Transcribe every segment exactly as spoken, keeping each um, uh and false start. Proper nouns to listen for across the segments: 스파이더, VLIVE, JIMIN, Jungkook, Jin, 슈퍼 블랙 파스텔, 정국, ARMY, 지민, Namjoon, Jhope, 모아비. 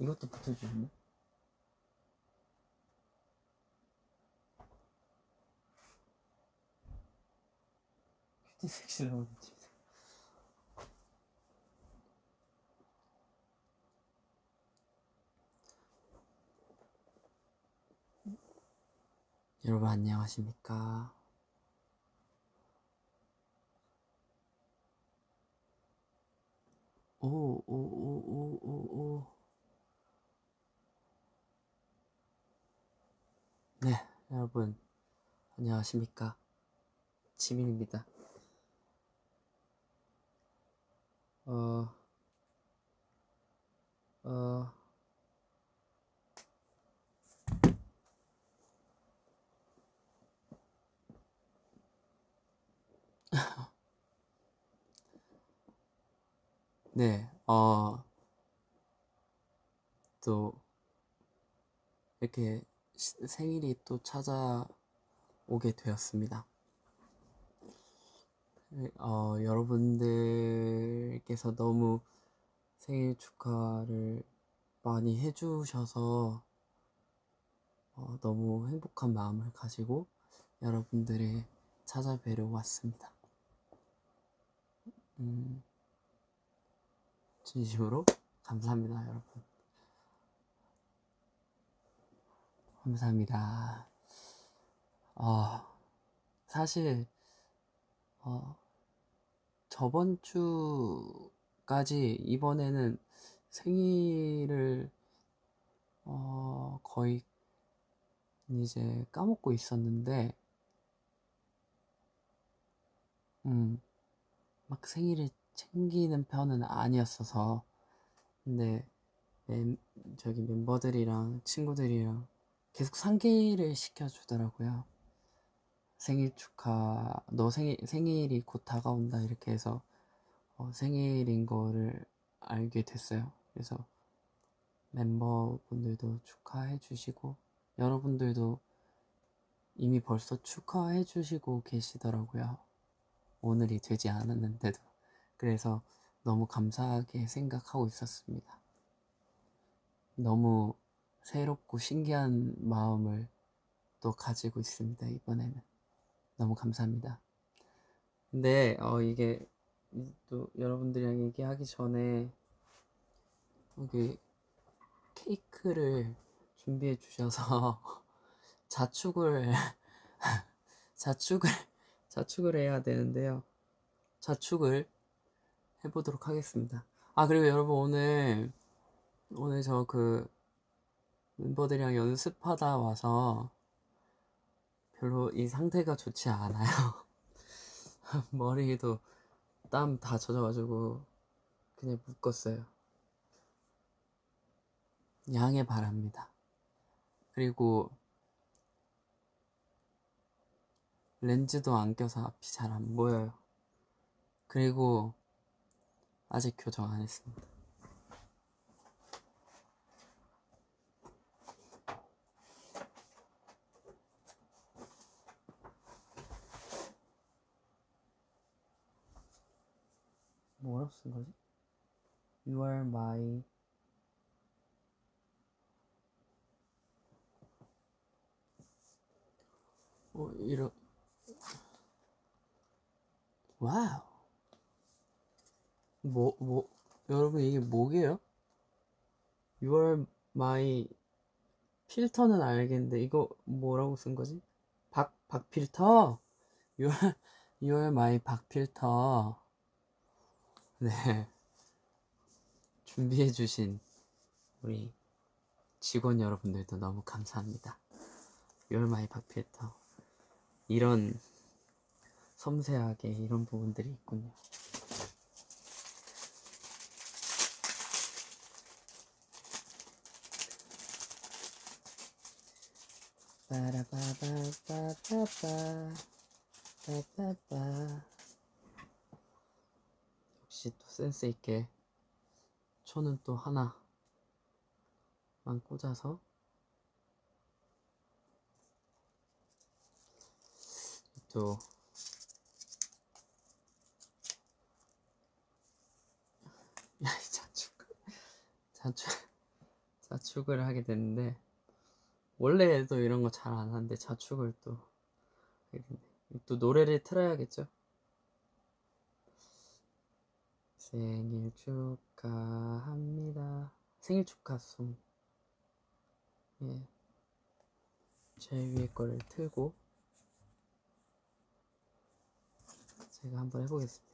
이것도 붙여주시면 큐티 섹시라고 했지. 여러분 안녕하십니까? 오, 오, 오, 오, 오, 오. 네, 여러분 안녕하십니까? 지민입니다. 어, 어. 네, 어, 또, 이렇게 시, 생일이 또 찾아오게 되었습니다. 어, 여러분들께서 너무 생일 축하를 많이 해주셔서 어, 너무 행복한 마음을 가지고 여러분들을 찾아뵈러 왔습니다. 음. 진심으로 감사합니다, 여러분. 감사합니다. 어, 사실 어, 저번 주까지 이번에는 생일을 어, 거의 이제 까먹고 있었는데 음, 막 생일을 챙기는 편은 아니었어서. 근데 멤, 저기 멤버들이랑 친구들이랑 계속 상기를 시켜주더라고요. 생일 축하, 너 생일, 생일이 곧 다가온다 이렇게 해서 어, 생일인 거를 알게 됐어요. 그래서 멤버분들도 축하해 주시고 여러분들도 이미 벌써 축하해 주시고 계시더라고요. 오늘이 되지 않았는데도. 그래서 너무 감사하게 생각하고 있었습니다. 너무 새롭고 신기한 마음을 또 가지고 있습니다, 이번에는. 너무 감사합니다. 근데 어 이게 또 여러분들이랑 얘기하기 전에 여기 케이크를 준비해 주셔서 자축을 자축을 자축을 해야 되는데요. 자축을 해보도록 하겠습니다. 아, 그리고 여러분 오늘 오늘 저 그 멤버들이랑 연습하다 와서 별로 이 상태가 좋지 않아요. 머리도 땀 다 젖어가지고 그냥 묶었어요. 양해 바랍니다. 그리고 렌즈도 안 껴서 앞이 잘 안 보여요. 그리고 아직 교정 안 했습니다. 뭐라고 쓴 거지? You are my 어, 이런 와우. 뭐, 뭐, 여러분 이게 뭐게요? You are my 필터는 알겠는데 이거 뭐라고 쓴 거지? 박, 박필터? You are, you are my 박필터. 네. 준비해 주신 우리 직원 여러분들도 너무 감사합니다. You are my 박필터. 이런 섬세하게 이런 부분들이 있군요. 빠라바바바바바 빠바바. 역시 또 센스 있게 초는 또 하나만 꽂아서 또 야이 자축 자축 자축을 하게 됐는데, 원래도 이런 거 잘 안 하는데 자축을 또 하게 됐네. 또 노래를 틀어야겠죠? 생일 축하합니다. 생일 축하송. 예. 제일 위에 거를 틀고 제가 한번 해보겠습니다.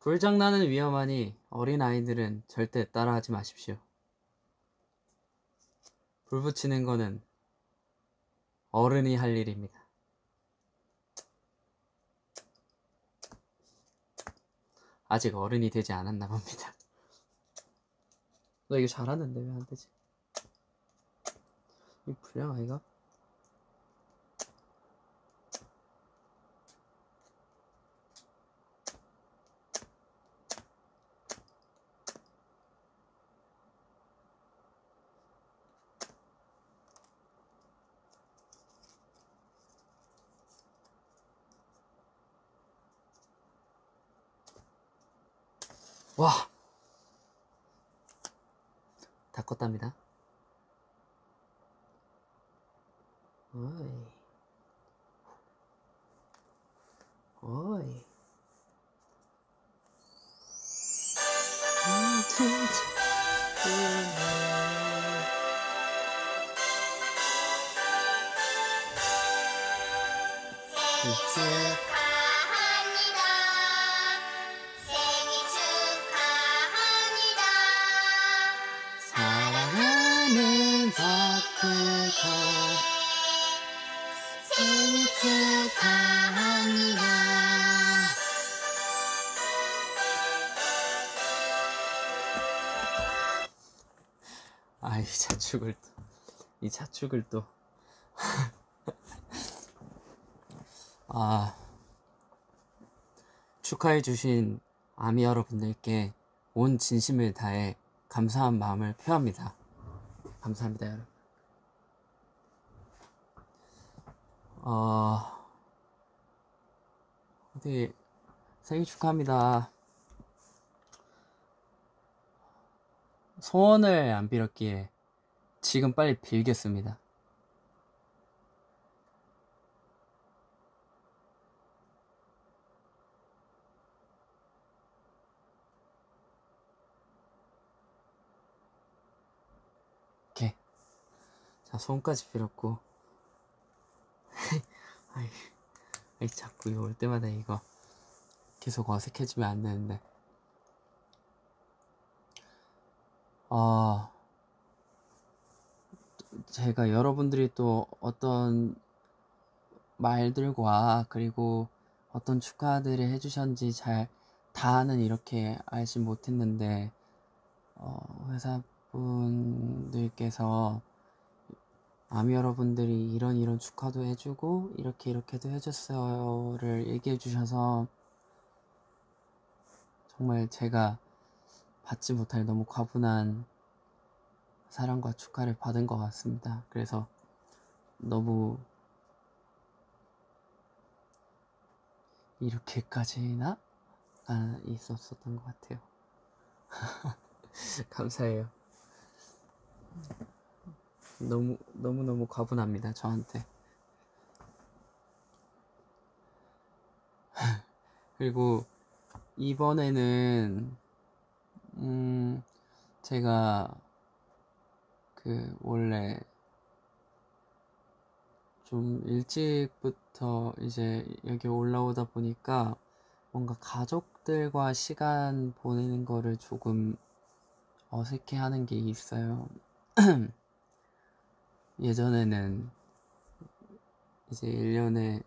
불장난은 위험하니 어린아이들은 절대 따라하지 마십시오. 불 붙이는 거는 어른이 할 일입니다. 아직 어른이 되지 않았나 봅니다. 나 이거 잘하는데 왜 안 되지? 이 불량아이가? 와! 다 껐답니다. 오이. 오이. 아, 이 자축을 또, 이 자축을 또, 아, 축하해주신 아미 여러분들께 온 진심을 다해 감사한 마음을 표합니다. 감사합니다, 여러분. 어, 어디, 생일 축하합니다. 소원을 안 빌었기에 지금 빨리 빌겠습니다. 오케이. 자, 소원까지 빌었고. 아이, 아이, 자꾸 이거 올 때마다 이거 계속 어색해지면 안 되는데. 어, 제가 여러분들이 또 어떤 말들과 그리고 어떤 축하들을 해주셨는지 잘 다는 이렇게 알지 못했는데, 어, 회사분들께서 아미 여러분들이 이런 이런 축하도 해주고 이렇게 이렇게도 해줬어요를 얘기해 주셔서 정말 제가 받지 못할 너무 과분한 사랑과 축하를 받은 것 같습니다. 그래서 너무 이렇게까지나? 아, 있었었던 것 같아요. 감사해요. 너무, 너무너무 과분합니다, 저한테. 그리고 이번에는 음, 제가, 그, 원래, 좀 일찍부터 이제 여기 올라오다 보니까 뭔가 가족들과 시간 보내는 거를 조금 어색해 하는 게 있어요. 예전에는 이제 일 년에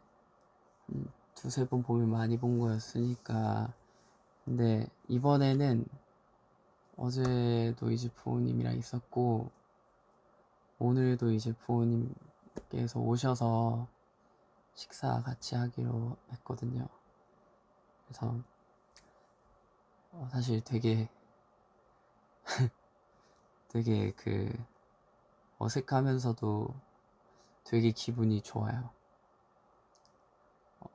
두세 번 보면 많이 본 거였으니까. 근데 이번에는 어제도 이제 부모님이랑 있었고, 오늘도 이제 부모님께서 오셔서 식사 같이 하기로 했거든요. 그래서 어, 사실 되게 되게 그 어색하면서도 되게 기분이 좋아요. 어,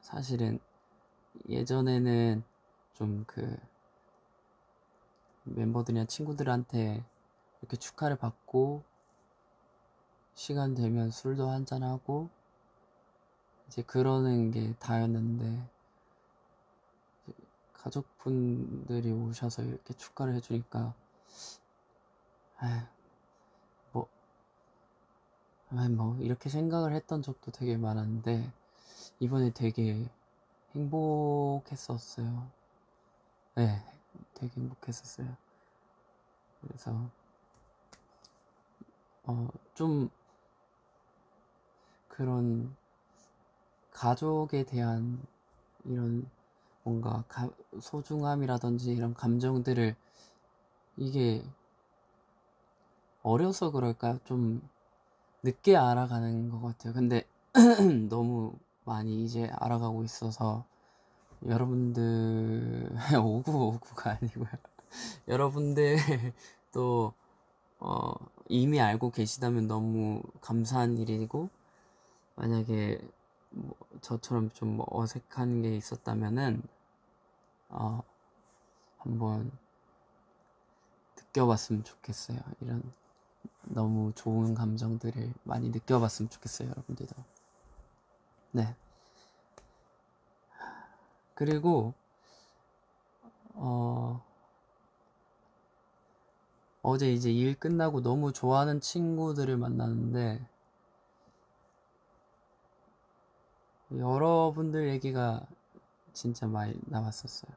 사실은 예전에는 좀 그 멤버들이나 친구들한테 이렇게 축하를 받고 시간 되면 술도 한잔하고 이제 그러는 게 다였는데, 가족분들이 오셔서 이렇게 축하를 해주니까 아휴 뭐, 뭐 이렇게 생각을 했던 적도 되게 많았는데 이번에 되게 행복했었어요. 네, 되게 행복했었어요. 그래서 어, 좀 그런 가족에 대한 이런 뭔가 가, 소중함이라든지 이런 감정들을, 이게 어려서 그럴까요? 좀 늦게 알아가는 것 같아요. 근데 너무 많이 이제 알아가고 있어서 여러분들 오구 오구가 아니고요. 여러분들 또 어, 이미 알고 계시다면 너무 감사한 일이고, 만약에 뭐 저처럼 좀 어색한 게 있었다면은 어, 한번 느껴봤으면 좋겠어요. 이런 너무 좋은 감정들을 많이 느껴봤으면 좋겠어요, 여러분들도. 네. 그리고 어, 어제 이제 일 끝나고 너무 좋아하는 친구들을 만났는데, 여러분들 얘기가 진짜 많이 나왔었어요.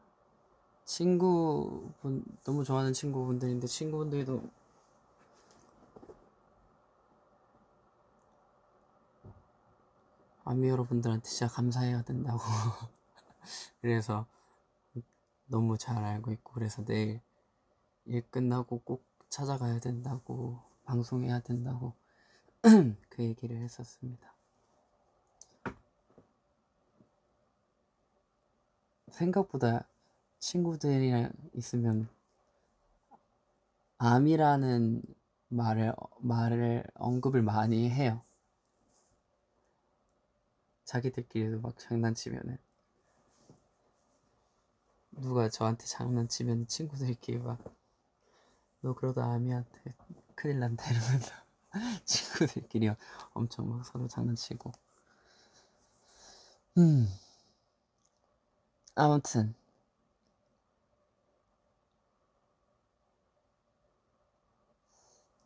친구분, 너무 좋아하는 친구분들인데, 친구분들도 아미 여러분들한테 진짜 감사해야 된다고 그래서 너무 잘 알고 있고, 그래서 내일 일 끝나고 꼭 찾아가야 된다고, 방송해야 된다고 그 얘기를 했었습니다. 생각보다 친구들이랑 있으면 아미라는 말을, 말을 언급을 많이 해요. 자기들끼리도 막 장난치면은, 누가 저한테 장난치면 친구들끼리 막 너 그러다 아미한테 큰일 난다 이러면서 친구들끼리 엄청 막 서로 장난치고. 음. 아무튼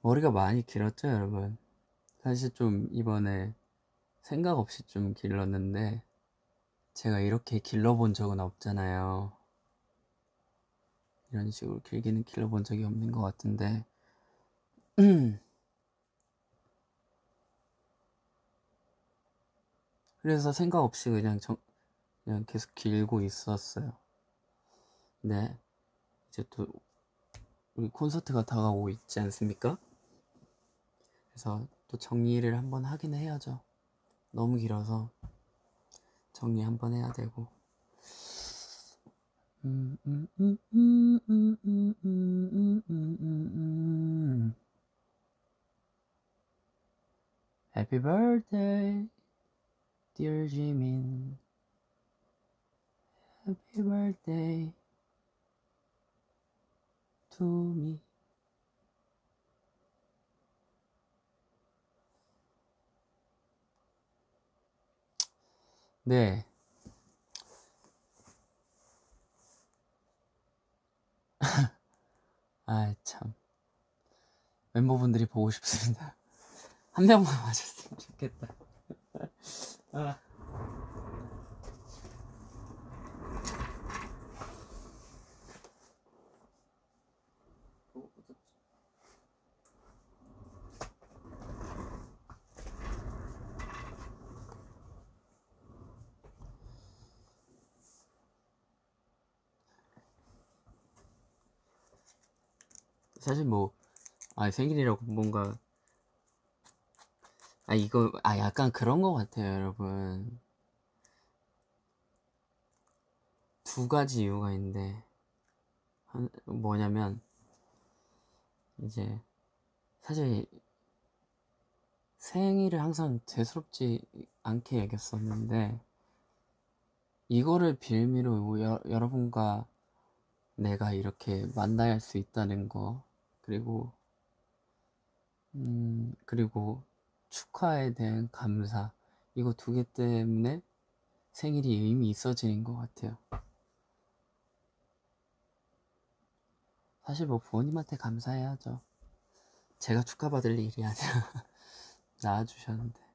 머리가 많이 길었죠, 여러분? 사실 좀 이번에 생각 없이 좀 길렀는데, 제가 이렇게 길러본 적은 없잖아요. 이런 식으로 길게는 길러본 적이 없는 것 같은데 그래서 생각 없이 그냥 정, 그냥 계속 길고 있었어요. 네, 이제 또 우리 콘서트가 다가오고 있지 않습니까? 그래서 또 정리를 한번 하긴 해야죠. 너무 길어서 정리 한번 해야 되고. 음, 음, 음, 음, 음, 음, 음, 음, 음. Happy birthday, dear JIMIN. Happy birthday to me. 네. 아, 참. 멤버분들이 보고 싶습니다. 한 명만 와줬으면 좋겠다. 아. 사실 뭐, 아, 생일이라고 뭔가, 아, 이거, 아, 약간 그런 것 같아요, 여러분. 두 가지 이유가 있는데, 한, 뭐냐면, 이제, 사실, 생일을 항상 대수롭지 않게 여겼었는데 이거를 빌미로 여, 여러분과 내가 이렇게 만날 수 있다는 거, 그리고 음 그리고 축하에 대한 감사, 이거 두 개 때문에 생일이 의미 있어지는 것 같아요. 사실 뭐 부모님한테 감사해야죠. 제가 축하받을 일이 아니라 낳아주셨는데.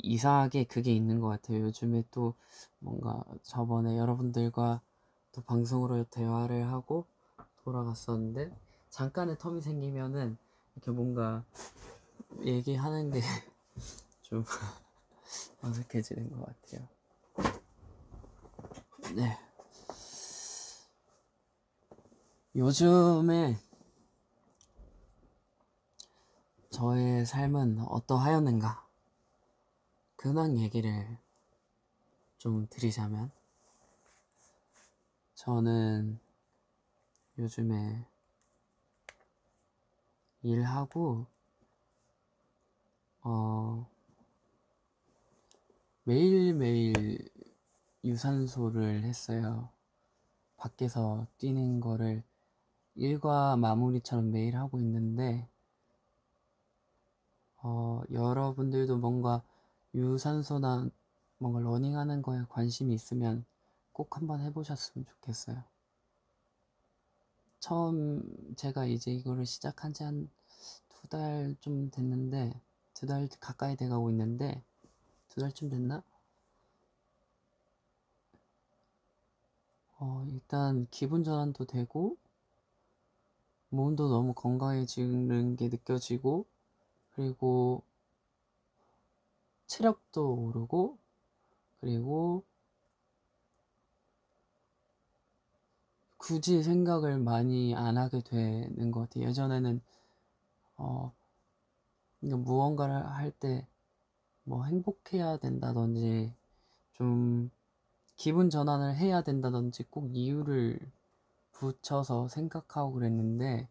이상하게 그게 있는 것 같아요. 요즘에 또 뭔가 저번에 여러분들과 또 방송으로 대화를 하고 돌아갔었는데 잠깐의 텀이 생기면은 이렇게 뭔가 얘기하는 게 좀 어색해지는 것 같아요. 네. 요즘에 저의 삶은 어떠하였는가? 근황 얘기를 좀 드리자면, 저는 요즘에 일하고 어 매일매일 유산소를 했어요. 밖에서 뛰는 거를 일과 마무리처럼 매일 하고 있는데, 어 여러분들도 뭔가 유산소나 뭔가 러닝하는 거에 관심이 있으면 꼭 한번 해보셨으면 좋겠어요. 처음 제가 이제 이거를 시작한 지 한 두 달 좀 됐는데, 두 달 가까이 돼가고 있는데, 두 달쯤 됐나? 어, 일단 기분 전환도 되고 몸도 너무 건강해지는 게 느껴지고, 그리고 체력도 오르고, 그리고 굳이 생각을 많이 안 하게 되는 것 같아요. 예전에는 어, 무언가를 할 때 뭐 행복해야 된다든지 좀 기분 전환을 해야 된다든지 꼭 이유를 붙여서 생각하고 그랬는데,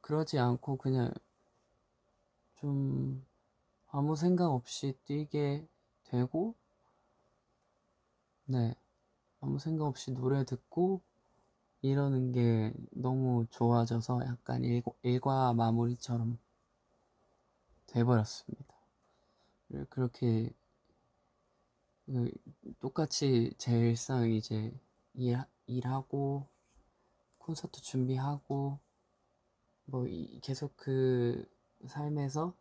그러지 않고 그냥 좀 아무 생각 없이 뛰게 되고, 네, 아무 생각 없이 노래 듣고 이러는 게 너무 좋아져서 약간 일, 일과 마무리처럼 돼버렸습니다. 그렇게 똑같이 제 일상 이제 일, 일하고 콘서트 준비하고 뭐 이, 계속 그 삶에서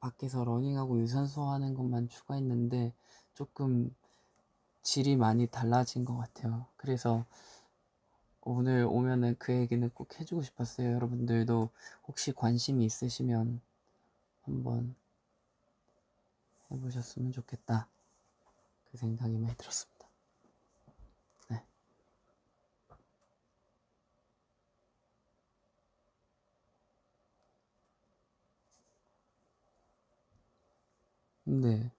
밖에서 러닝하고 유산소 하는 것만 추가했는데 조금 질이 많이 달라진 것 같아요. 그래서 오늘 오면은 그 얘기는 꼭 해주고 싶었어요. 여러분들도 혹시 관심이 있으시면 한번 해보셨으면 좋겠다, 그 생각이 많이 들었습니다. 네. 네.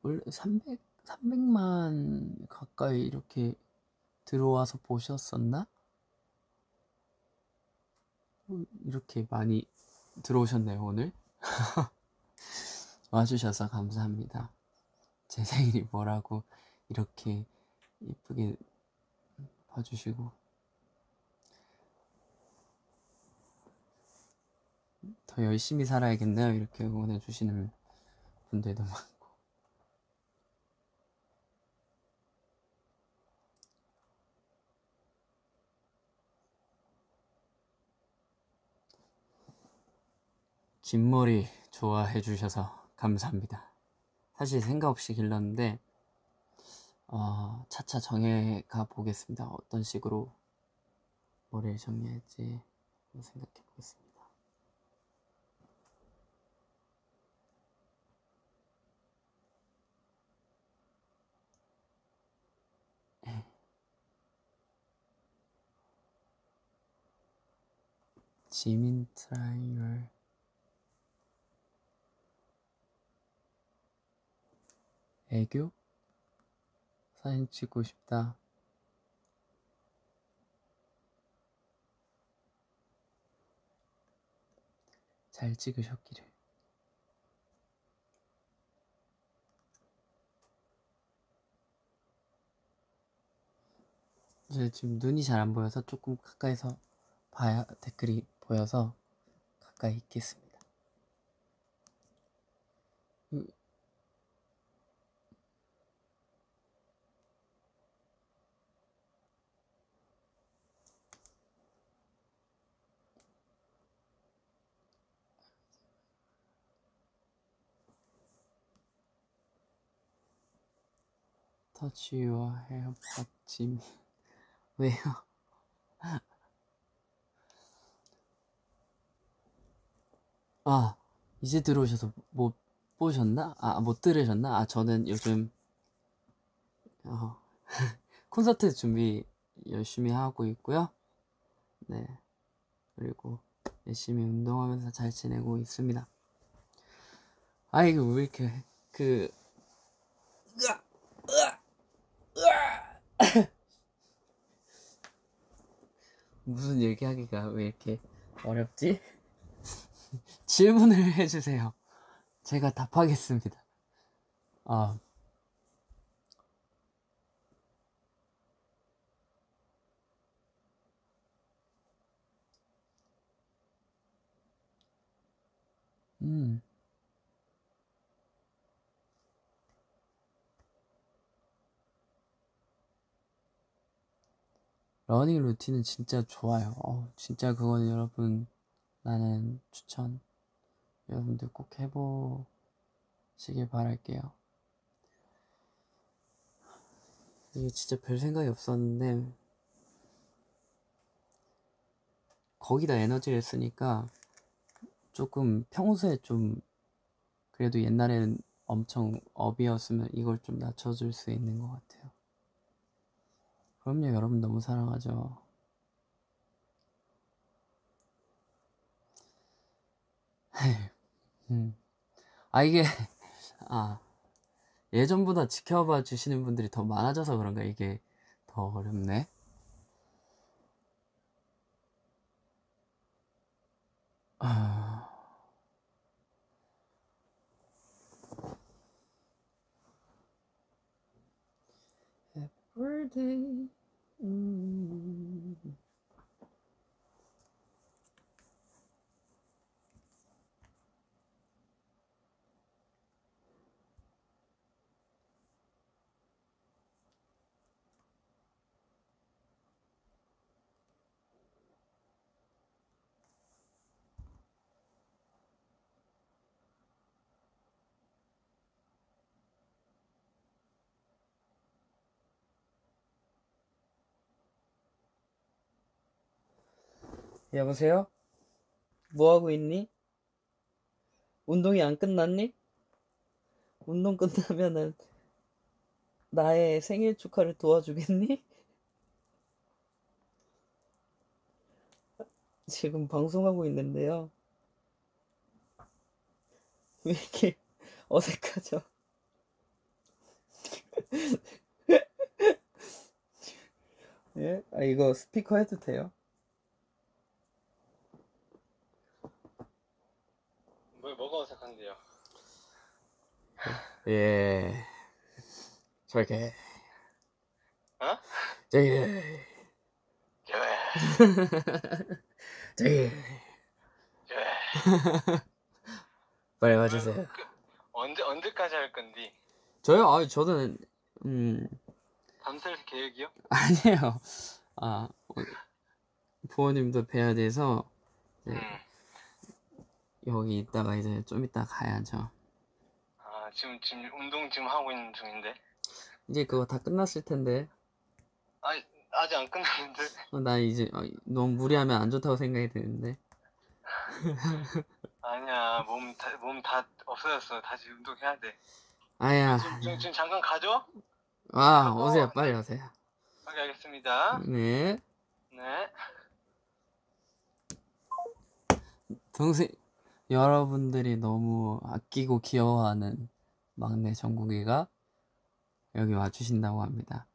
원래 삼백, 삼백만 가까이 이렇게 들어와서 보셨었나? 이렇게 많이 들어오셨네요, 오늘. 와주셔서 감사합니다. 제 생일이 뭐라고 이렇게 예쁘게 봐주시고. 더 열심히 살아야겠네요, 이렇게 응원해주시는 분들도 많고. 긴 머리 좋아해 주셔서 감사합니다. 사실 생각 없이 길렀는데 어, 차차 정해가 보겠습니다. 어떤 식으로 머리를 정리할지 생각해 보겠습니다. 지민 트라이얼 애교? 사진 찍고 싶다. 잘 찍으셨기를. 제 지금 눈이 잘 안 보여서 조금 가까이서 봐야 댓글이 보여서 가까이 있겠습니다. Touch your hair back, 지민. 왜요? 아, 이제 들어오셔서 못 보셨나? 아, 못 들으셨나? 아, 저는 요즘 어, 콘서트 준비 열심히 하고 있고요. 네, 그리고 열심히 운동하면서 잘 지내고 있습니다. 아, 이거 왜 이렇게 그 으악! 으악! 으악! 무슨 얘기하기가 왜 이렇게 어렵지? 질문을 해주세요. 제가 답하겠습니다. 아, 음. 러닝 루틴은 진짜 좋아요. 어, 진짜 그건 여러분, 나는 추천. 여러분들 꼭 해보시길 바랄게요. 이게 진짜 별 생각이 없었는데 거기다 에너지를 쓰니까 조금 평소에 좀 그래도 옛날에는 엄청 업이었으면 이걸 좀 낮춰줄 수 있는 것 같아요. 그럼요, 여러분 너무 사랑하죠. 음. 아, 이게 아, 예전보다 지켜봐 주시는 분들이 더 많아져서 그런가 이게 더 어렵네. 아. Every day. 음. 여보세요? 뭐하고 있니? 운동이 안 끝났니? 운동 끝나면은 나의 생일 축하를 도와주겠니? 지금 방송하고 있는데요. 왜 이렇게 어색하죠? 예? 아, 이거 스피커 해도 돼요? 뭐가 어색한데요? 예, 저게 어? 저게 저게 저게 빨리 와주세요. 언제 언제까지 할 건디? 저요? 아, 저는 음 밤샐 계획이요? 아니에요. 아, 부모님도 뵈야 돼서. 네. 음. 여기 있다가 이제 좀 이따 가야죠. 아, 지금 지금 운동 지금 하고 있는 중인데. 이제 그거 다 끝났을 텐데. 아, 아직 안 끝났는데. 어, 나 이제 어, 너무 무리하면 안 좋다고 생각이 드는데. 아니야, 몸 다 몸 다 없어졌어. 다시 운동해야 돼. 아야. 지금, 지금, 지금 잠깐 가죠? 아, 가고. 오세요, 빨리 오세요. 빨리 알겠습니다. 네. 네. 동생. 여러분들이 너무 아끼고 귀여워하는 막내 정국이가 여기 와주신다고 합니다.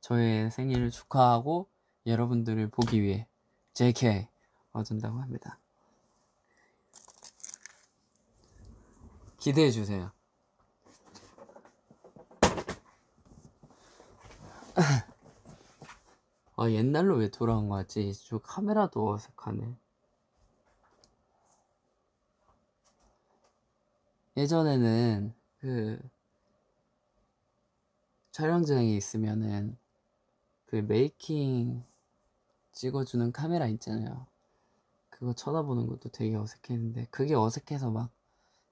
저의 생일을 축하하고 여러분들을 보기 위해 제이케이 와준다고 합니다. 기대해주세요. 아, 옛날로 왜 돌아온 거지? 저 카메라도 어색하네. 예전에는 그 촬영장에 있으면은 그 메이킹 찍어주는 카메라 있잖아요. 그거 쳐다보는 것도 되게 어색했는데, 그게 어색해서 막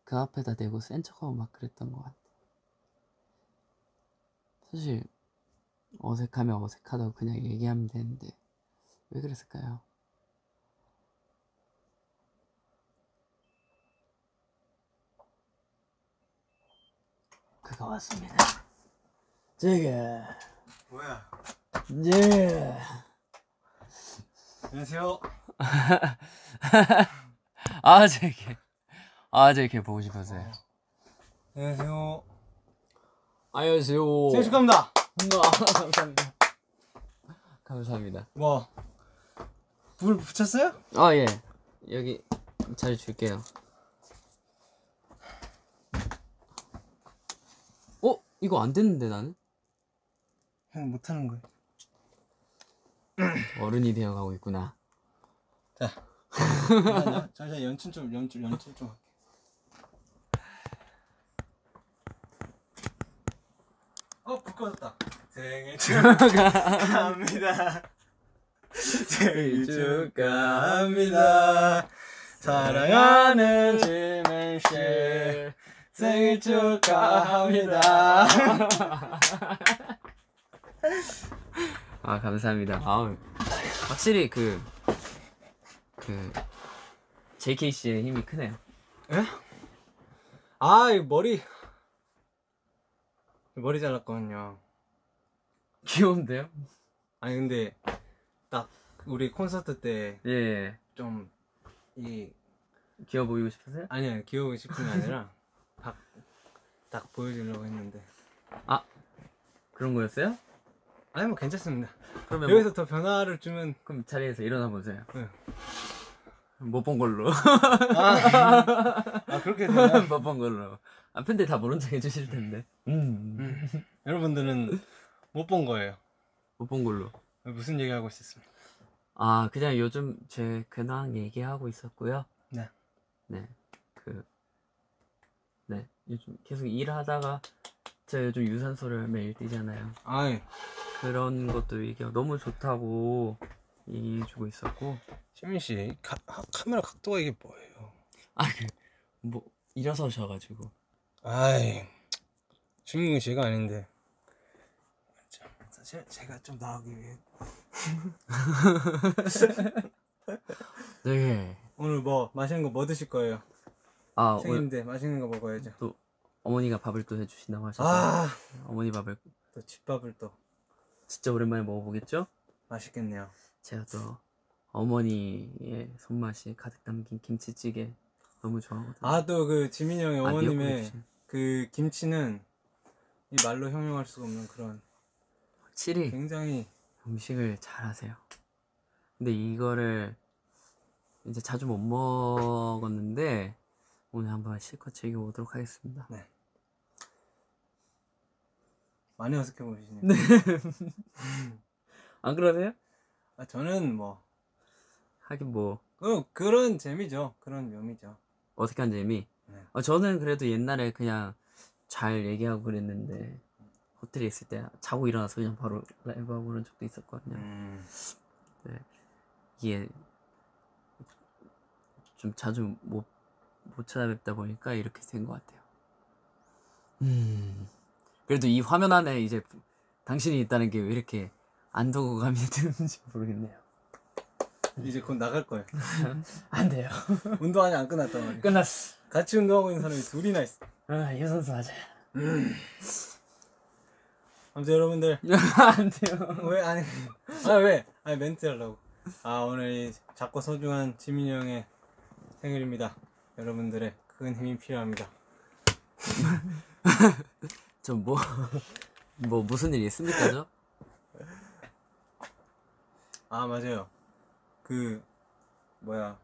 그 앞에다 대고 센 척하고 막 그랬던 것 같아. 사실 어색하면 어색하다고 그냥 얘기하면 되는데 왜 그랬을까요? 그거 왔습니다. 제게 뭐야? 예. 안녕하세요. 아, 제게 아, 제게 보고 싶었어요. 어. 안녕하세요. 안녕하세요. 생일 축하합니다. 감사합니다. 감사합니다. 뭐 불 붙였어요? 아, 예. 여기 잘 줄게요. 어? 이거 안 됐는데 나는? 형 못하는 거야. 어른이 되어가고 있구나. 자, 잠시만 연출 좀 연출 연출 좀. 어, 불 꺼졌다. 생일 축하합니다. 생일 축하합니다. 사랑하는 지민 씨, 생일 축하합니다. 아, 감사합니다. 아, 확실히 그, 그 제이케이 씨의 힘이 크네요. 예? 아, 이 머리. 머리 잘랐거든요. 귀여운데요? 아니 근데 딱 우리 콘서트 때 예 좀 이 귀여워 보이고 싶으세요? 아니 아니 귀여워 보이고 싶은 게 아니라 딱, 딱 보여주려고 했는데. 아, 그런 거였어요? 아니 뭐 괜찮습니다. 그러면 여기서 뭐, 더 변화를 주면. 그럼 자리에서 일어나 보세요. 네. 못 본 걸로. 아, 아 그렇게 되나? 못 본 걸로. 아, 팬들 다 모른 척 해주실 텐데. 음. 음. 여러분들은 못 본 거예요. 못 본 걸로. 무슨 얘기하고 있었습니까? 아, 그냥 요즘 제 근황 얘기하고 있었고요. 네. 네. 그. 네. 요즘 계속 일하다가 제가 요즘 유산소를 매일 뛰잖아요. 아이. 그런 것도 얘기하고 너무 좋다고 얘기해주고 있었고. 지민 씨, 가, 하, 카메라 각도가 이게 뭐예요? 아, 그, 뭐 일어서셔가지고. 아이, 주인공이 제가 아닌데. 사실 제가 좀 나오기 위해. 네. 오늘 뭐 맛있는 거 뭐 드실 거예요? 아, 생일인데 맛있는 거 먹어야죠. 또 어머니가 밥을 또 해주신다고 하셔서. 아, 어머니 밥을 또, 집밥을 또 진짜 오랜만에 먹어보겠죠? 맛있겠네요. 제가 또 어머니의 손맛이 가득 담긴 김치찌개 너무 좋아하거든요. 아, 또 그 지민이 형의 어머님의 아, 그 김치는 이 말로 형용할 수가 없는 그런 확실히 굉장히 음식을 잘하세요. 근데 이거를 이제 자주 못 먹었는데 오늘 한번 실컷 즐겨보도록 하겠습니다. 네. 많이 어색해 보이시네요. 네. 안 그러세요? 아, 저는 뭐 하긴 뭐 그, 그런 재미죠. 그런 묘미죠. 어색한 재미? 네. 어, 저는 그래도 옛날에 그냥 잘 얘기하고 그랬는데 호텔에 있을 때 자고 일어나서 그냥 바로 라이브하고 그런 적도 있었거든요. 음. 네. 이게 좀 자주 못, 못 찾아뵙다 보니까 이렇게 된 것 같아요. 음. 그래도 이 화면 안에 이제 당신이 있다는 게 왜 이렇게 안도감이 드는지 모르겠네요. 이제 곧 나갈 거예요. 안 돼요. 운동 아직 안 끝났단 말이야. 끝났어. 같이 운동하고 있는 사람이 둘이나 있어. 아, 유산소 하자. 음. 아무튼 여러분들. 안 돼요. 왜? 아니. 아, 왜? 아니, 멘트 하려고. 아, 오늘 이 작고 소중한 지민이 형의 생일입니다. 여러분들의 큰 힘이 필요합니다. 전 뭐. 뭐 무슨 일이 있습니까죠? 아 맞아요. 그 뭐야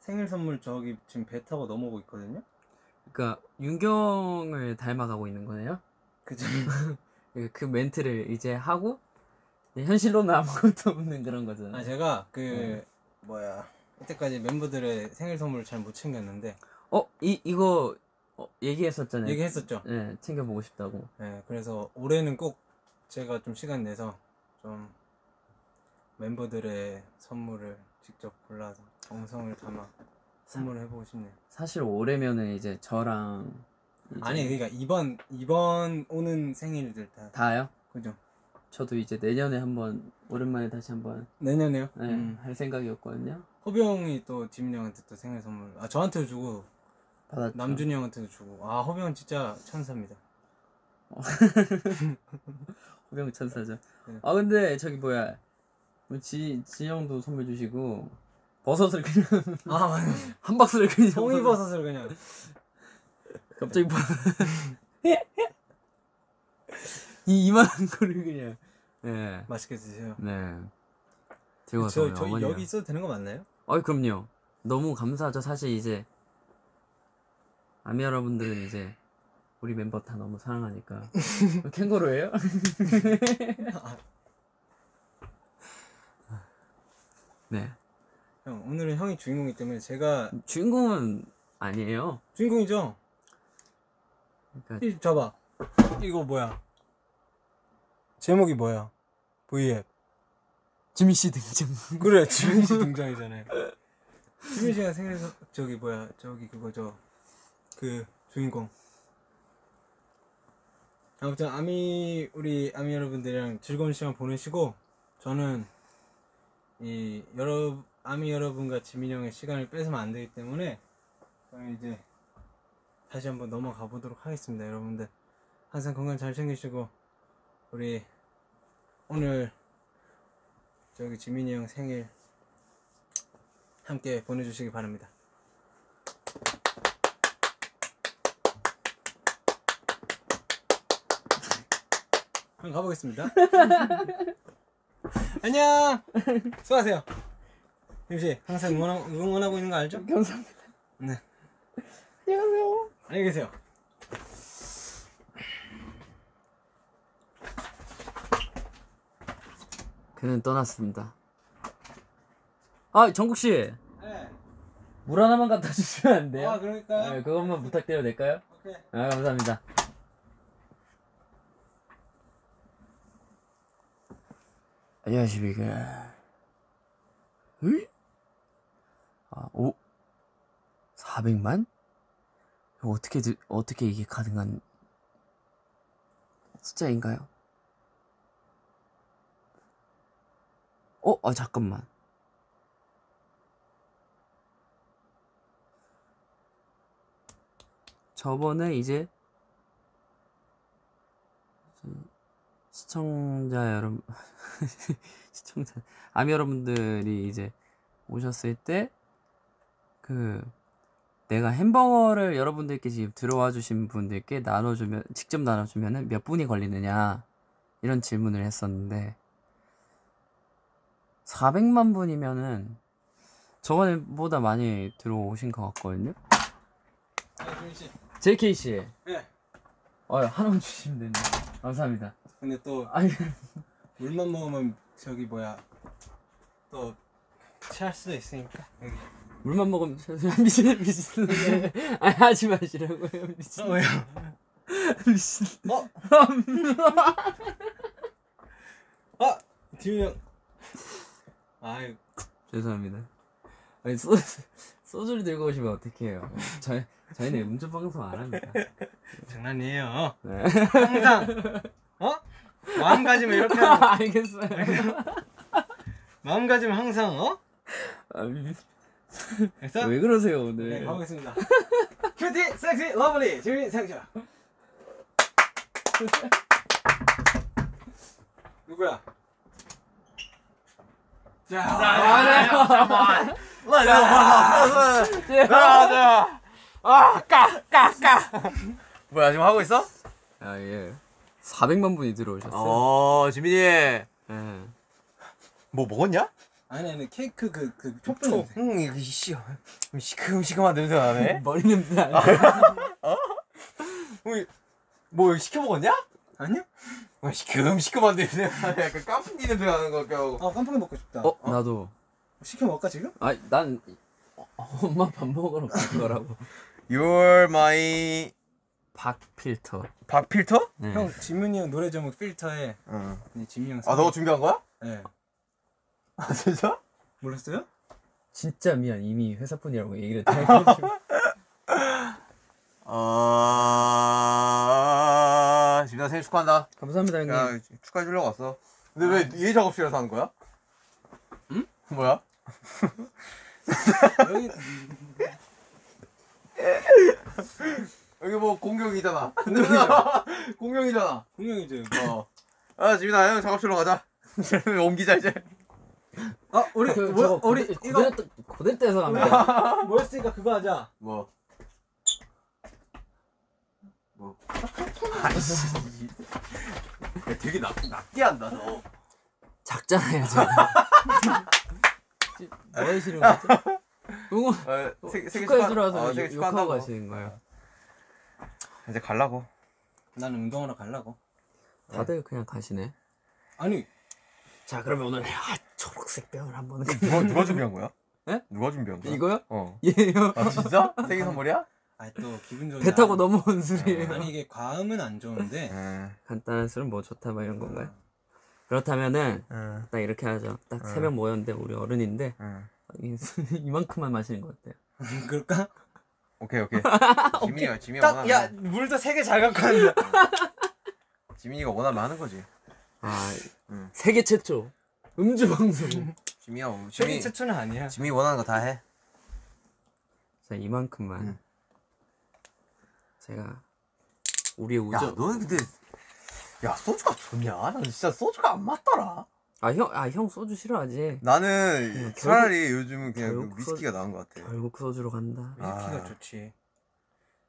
생일 선물 저기 지금 배 타고 넘어오고 있거든요. 그러니까 윤경을 닮아가고 있는 거네요. 그죠? 그 멘트를 이제 하고 현실로는 아무것도 없는 그런 거잖아요. 아 제가 그 음. 뭐야 이때까지 멤버들의 생일 선물을 잘 못 챙겼는데 어? 이, 이거 어, 얘기했었잖아요. 얘기했었죠. 네, 챙겨보고 싶다고. 네, 그래서 올해는 꼭 제가 좀 시간 내서 좀 멤버들의 선물을 직접 골라서 정성을 담아 선물을 해보고 싶네요. 사실 올해면은 이제 저랑 이제 아니 그러니까 이번 이번 오는 생일들 다 다요? 그죠. 저도 이제 내년에 한번 오랜만에 다시 한번 내년에요? 네, 음. 할 생각이었거든요. 호비 형이 또 지민이 형한테 또 생일 선물 아 저한테도 주고 받았죠. 남준이 형한테도 주고 아 호비 형 진짜 천사입니다. 호비 형 천사죠. 네. 아 근데 저기 뭐야 지, 지 형도 선물 주시고 버섯을 그냥 아 맞네 한 박스를 그냥 송이 버섯을 그냥 갑자기 버섯 이 이만한 거를 그냥 네 맛있게 드세요. 네 제가 저 저희 어머니가. 여기 있어도 되는 거 맞나요? 아 그럼요. 너무 감사하죠. 사실 이제 아미 여러분들은 이제 우리 멤버 다 너무 사랑하니까 캥거루예요? 네. 형 오늘은 형이 주인공이기 때문에 제가 주인공은 아니에요. 주인공이죠. 그러니까 이 잡아. 이거 뭐야? 제목이 뭐야? 브이앱 지민 씨 등장. 그래, 지민 씨 등장이잖아요. 지민 씨가 생일서 저기 뭐야? 저기 그거죠. 그 주인공. 아무튼 아미 우리 아미 여러분들이랑 즐거운 시간 보내시고 저는 이 여러 아미 여러분과 지민 형의 시간을 뺏으면 안 되기 때문에 저는 이제 다시 한번 넘어가 보도록 하겠습니다. 여러분들 항상 건강 잘 챙기시고 우리 오늘 저기 지민이 형 생일 함께 보내주시기 바랍니다. 그럼 가보겠습니다. 안녕! 수고하세요. 김씨 항상 응원하고, 응원하고 있는 거 알죠? 감사합니다. 네. 안녕하세요. 안녕히 계세요. 그는 떠났습니다. 아 정국씨! 네. 물 하나만 갖다 주시면 안 돼요? 아 그러니까요? 네, 그것만 부탁드려도 될까요? 오케이. 아 감사합니다. 안녕하십니까. 으이? 아, 오? 사백만? 어떻게, 어떻게 이게 가능한 숫자인가요? 어? 아, 잠깐만. 저번에 이제 시청자 여러분 시청자 아미 여러분들이 이제 오셨을 때 그 내가 햄버거를 여러분들께 지금 들어와 주신 분들께 나눠주면 직접 나눠주면은 몇 분이 걸리느냐 이런 질문을 했었는데 사백만 분이면은 저번보다 많이 들어오신 것 같거든요. 네, 제이케이 씨. 네. 어 하나만 주시면 됩니다. 감사합니다. 근데 또 아니 물만 먹으면 저기 뭐야 또 취할 수도 있으니까 여기. 물만 먹으면 미친 미친 아니 하지 마시라고요 미친 어, 왜요 미친 어? 아 지민이 형 아유 죄송합니다. 아니 소, 소주를 들고 오시면 어떡해요. 저희, 저희는 음주방송 안 합니다. 장난이에요. 네. 항상 어? 마음가짐을 이렇게 하는 거 알겠어요. 마음가짐 항상 어? 아, 미... 왜 그러세요 오늘. 네 가보겠습니다. 큐티 섹시 러블리 지민 생자 누구야? 자, 맞아요. 잠깐만. 맞아. 아, 까, 까, 까. 뭐야, 지금 하고 있어? 아, 예. 사백만 분이 들어오셨어요. 어, 지민이. 예. 네. 뭐 먹었냐? 아니 아니 케이크 그 그 촛불 냄새. 응, 이거 씨 시큼시큼한 냄새 나네. 머리 냄새 나네. 어? 뭐 시켜 먹었냐? 아니요. 뭐 시큼시큼한 냄새 나네. 약간 깐풍기 냄새 나는 거 같기도 하고. 아, 깐풍기 먹고 싶다. 어, 어? 나도. 시켜 먹을까 지금? 아니 난 엄마 밥 먹으러 간 거라고. You're my 박필터. 박필터? 네. 형 지민이 형 노래 제목 필터에. 응. 지민이 형. 아, 너가 준비한 거야? 네. 아, 진짜? 몰랐어요? 진짜 미안. 이미 회사뿐이라고 얘기를 다 해가지고. 아, 지민아 생일 축하한다. 감사합니다 형님. 야, 축하해주려고 왔어. 근데 왜 이 작업실에서 하는 거야? 응? 뭐야? 여기... 여기 뭐 공룡이잖아. 공룡이잖아. 공룡이지. 어. 아, 지민아 형 작업실로 가자. 옮기자 이제. 아, 우리 그, 뭐, 우리 고대, 이거 고대, 고대 때에서 갑니다. 뭐였으니까 그거 하자. 뭐? 뭐? 아이씨. 야, 되게 낮, 낮게 한다 너. 작잖아요 지금. 뭐 하시는 거죠? 응원. 축하해 주러서 욕하고 가시는 거예요. 이제 갈라고. 나는 운동하러 갈라고. 다들 네. 그냥 가시네. 아니. 자, 그러면 오늘 아, 초록색 병을 한번 누가, 누가 준비한 거야? 네? 누가 준비한 거야? 이거요? 어. 얘요. 아, 진짜? 생일 선물이야? 아니 또 기분 좋냐? 배 타고 넘어온 소리예요. 아니 이게 과음은 안 좋은데 에. 간단한 술은 뭐 좋다 뭐 이런 건가요? 에. 그렇다면은 에. 딱 이렇게 하죠. 딱 세 명 모였는데 우리 어른인데 이, 이만큼만 마시는 거 어때요? 그럴까? 오케이 오케이. 지민이가 지민이가 원하는 야 물도 세 개 잘 갖고 왔는데 지민이가 원하면 하는 거지. 아, 응. 세계 최초 음주 방송. 지미야, 지미, 세계 최초는 아니야. 지미 원하는 거 다 해. 자, 이만큼만. 응. 제가 우리의 우정. 야, 너는 근데 야 소주가 좋냐? 난 진짜 소주가 안 맞더라. 아, 형, 아, 형 소주 싫어하지? 나는 차라리 결국, 요즘은 그냥 그 위스키가 나은 것 같아. 결국 소주로 간다. 위스키가 아. 좋지.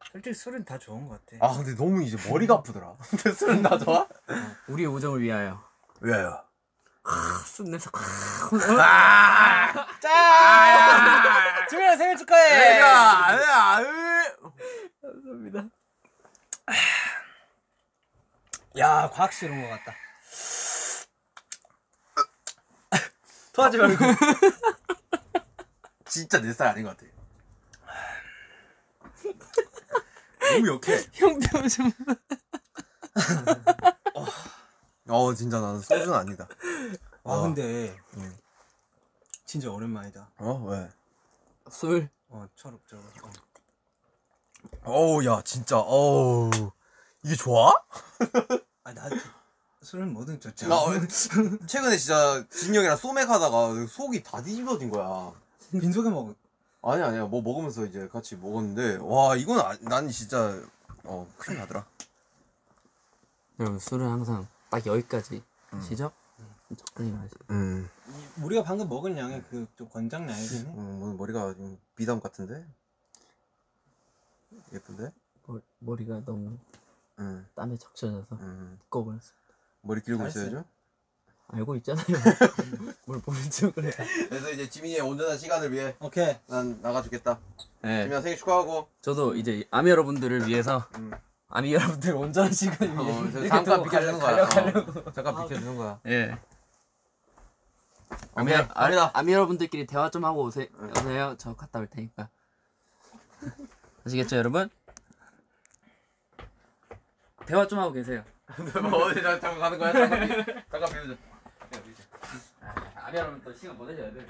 솔직히 술은 다 좋은 것 같아. 아 근데 너무 이제 머리가 아프더라. 근데 술은 다 좋아? 우리의 우정을 위하여. 위하여. 아, 술 냄새. 아! 짠! 지민아 생일 축하해. 야, 감사합니다. 야, 과학실 온 것 같다. 토하지 말고. 진짜 내 스타일 아닌 것 같아. 너무 역해. 형 때문에 좀. 어. 어, 진짜 나는 소주는 아니다. 아, 어. 근데 응. 진짜 오랜만이다. 어, 왜? 술? 어, 초록초록. 어우, 야, 진짜. 어우. 이게 좋아? 아, 나 술은 뭐든 좋잖아. 나 최근에 진짜 진이 형이랑 소맥 하다가 속이 다 뒤집어진 거야. 빈속에 먹은. 아니 아니야 뭐 먹으면서 이제 같이 먹었는데 와 이건 아, 난 진짜 어 큰일 나더라. 여러분 술은 항상 딱 여기까지 음. 시작 음. 적당히 마시. 음. 우리가 방금 먹은 양이 그 좀 권장 양이긴 해. 음, 머리가 좀 미담 같은데 예쁜데? 머, 머리가 너무 음. 땀에 적셔져서 음. 두꺼워버렸어. 머리 길고 있어야죠. 알고 있잖아요. 뭘 보는 척을 해. 그래서 이제 지민이의 온전한 시간을 위해 오케이 난 나가주겠다. 네. 지민아 생일 축하하고 저도 이제 아미 여러분들을 위해서 음. 아미 여러분들 온전한 시간을 위해 어, 잠깐 비켜주는 거야. 어, 잠깐 비켜주는 거야. 예. 아미, 아미, 아미 여러분들끼리 대화 좀 하고 오세, 오세요. 저 갔다 올 테니까. 아시겠죠 여러분? 대화 좀 하고 계세요. 뭐 어디 잠깐 가는 거야? 잠깐 비, 잠깐 비우자. 아미 여러분 또 시간 보내셔야 돼.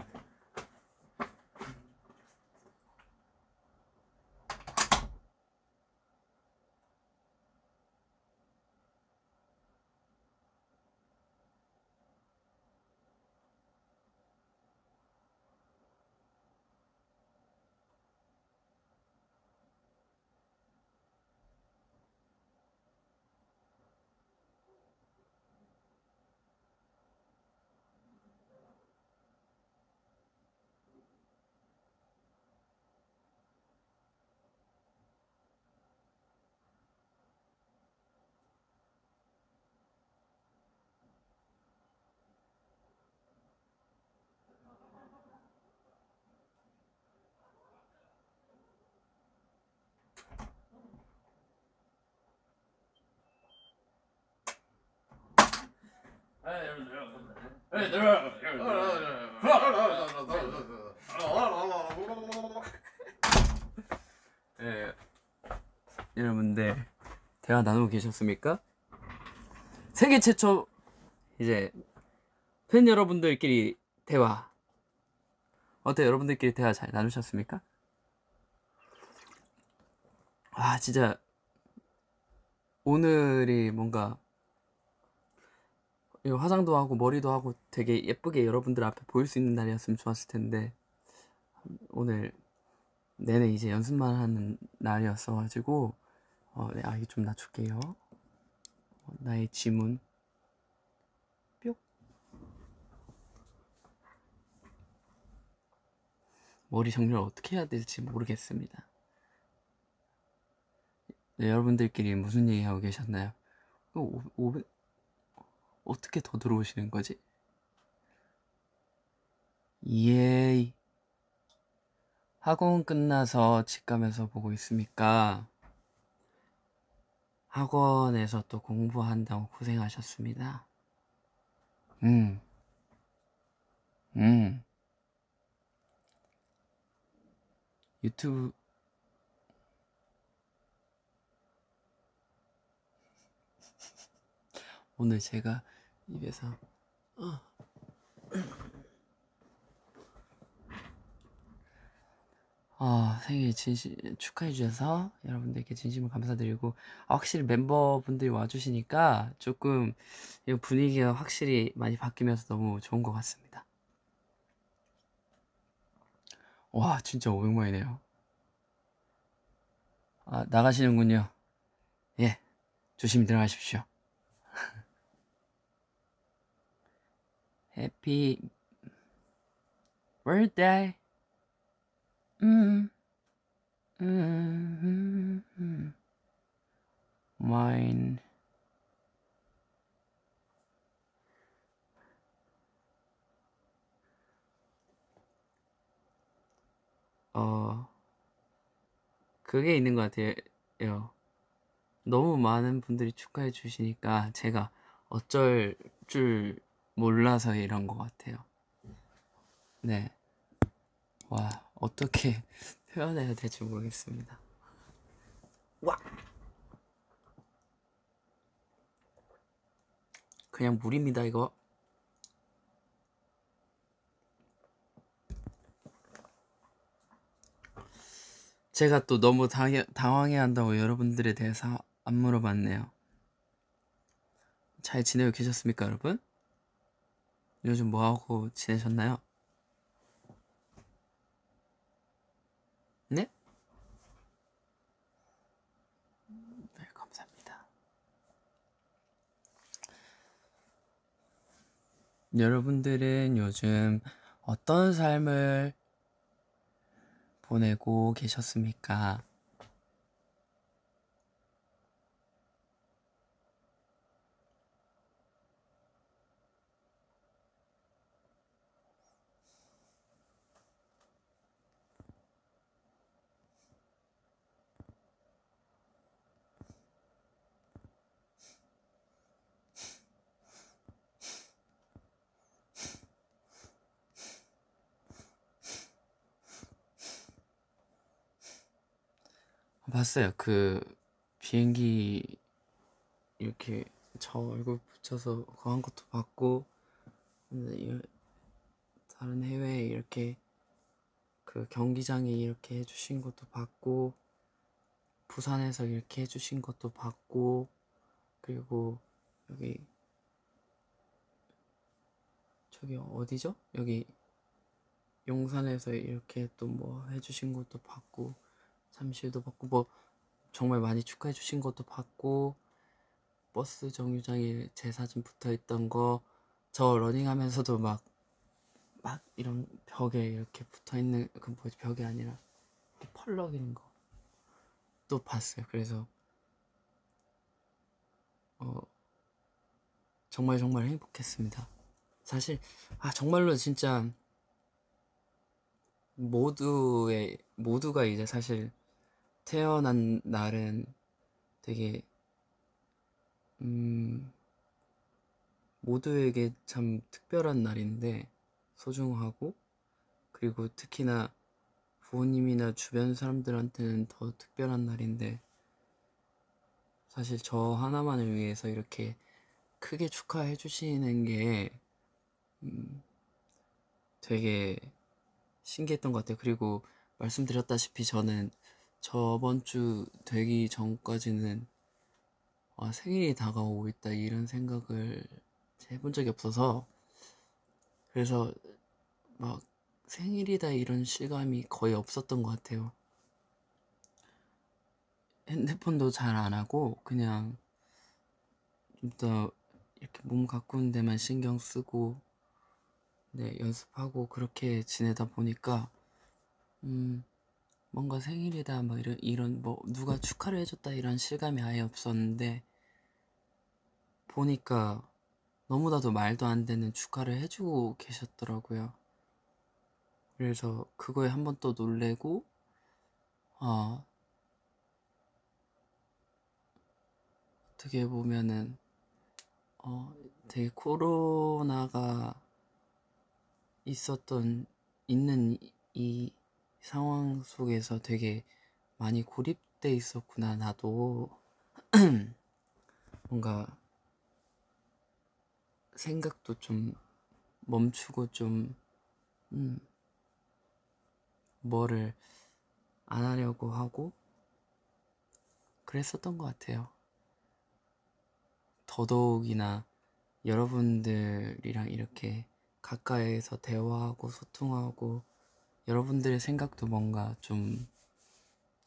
예, 여러분들 대화 나누고 계셨습니까? 세계 최초 이제 팬 여러분들끼리 대화 어때요? 여러분들끼리 대화 잘 나누셨습니까? 아 진짜 오늘이 뭔가 화장도 하고 머리도 하고 되게 예쁘게 여러분들 앞에 보일 수 있는 날이었으면 좋았을 텐데 오늘 내내 이제 연습만 하는 날이었어가지고 어, 네, 아 이게 좀 낮출게요. 나의 지문 뿅. 머리 정리를 어떻게 해야 될지 모르겠습니다. 네, 여러분들끼리 무슨 얘기하고 계셨나요? 오, 오, 어떻게 더 들어오시는 거지? 예이. 학원 끝나서 집 가면서 보고 있으니까 학원에서 또 공부한다고 고생하셨습니다. 음. 음. 유튜브 오늘 제가 입에서 어. 어, 생일 진심 축하해 주셔서 여러분들께 진심으로 감사드리고 아, 확실히 멤버분들이 와주시니까 조금 이 분위기가 확실히 많이 바뀌면서 너무 좋은 것 같습니다. 와 진짜 오백만이네요. 아, 나가시는군요. 예, 조심히 들어가십시오. 해피 birthday. 음. 음. 음. mine 어. 그게 있는 것 같아요. 너무 많은 분들이 축하해 주시니까 제가 어쩔 줄 몰라서 이런 것 같아요. 네. 와, 어떻게 표현해야 될지 모르겠습니다. 와! 그냥 물입니다, 이거. 제가 또 너무 당해, 당황해한다고 여러분들에 대해서 안 물어봤네요. 잘 지내고 계셨습니까, 여러분? 요즘 뭐하고 지내셨나요? 네? 네, 감사합니다. 여러분들은 요즘 어떤 삶을 보내고 계셨습니까? 봤어요. 그 비행기 이렇게 저 얼굴 붙여서 그거 한 것도 봤고 다른 해외에 이렇게 그 경기장에 이렇게 해주신 것도 봤고 부산에서 이렇게 해주신 것도 봤고 그리고 여기 저기 어디죠? 여기 용산에서 이렇게 또 뭐 해주신 것도 봤고 잠실도 받고 뭐 정말 많이 축하해 주신 것도 받고 버스 정류장에 제 사진 붙어있던 거 저 러닝하면서도 막 막 이런 벽에 이렇게 붙어있는 그 뭐지 벽이 아니라 이렇게 펄럭이는 거 또 봤어요. 그래서 어 정말 정말 행복했습니다. 사실 아 정말로 진짜 모두의 모두가 이제 사실 태어난 날은 되게 음 모두에게 참 특별한 날인데 소중하고, 그리고 특히나 부모님이나 주변 사람들한테는 더 특별한 날인데, 사실 저 하나만을 위해서 이렇게 크게 축하해 주시는 게 음, 되게 신기했던 것 같아요. 그리고 말씀드렸다시피 저는 저번 주 되기 전까지는 아, 생일이 다가오고 있다 이런 생각을 해본 적이 없어서, 그래서 막 생일이다 이런 실감이 거의 없었던 것 같아요. 핸드폰도 잘 안 하고 그냥 좀 더 이렇게 몸 가꾸는 데만 신경 쓰고 네 연습하고 그렇게 지내다 보니까 음 뭔가 생일이다 막 이런 이런 뭐 누가 축하를 해줬다 이런 실감이 아예 없었는데, 보니까 너무나도 말도 안 되는 축하를 해주고 계셨더라고요. 그래서 그거에 한 번 또 놀래고, 아 어떻게 보면은 어 되게 코로나가 있었던 있는 이 상황 속에서 되게 많이 고립돼 있었구나 나도 뭔가 생각도 좀 멈추고 좀 음, 뭐를 안 하려고 하고 그랬었던 것 같아요. 더더욱이나 여러분들이랑 이렇게 가까이에서 대화하고 소통하고 여러분들의 생각도 뭔가 좀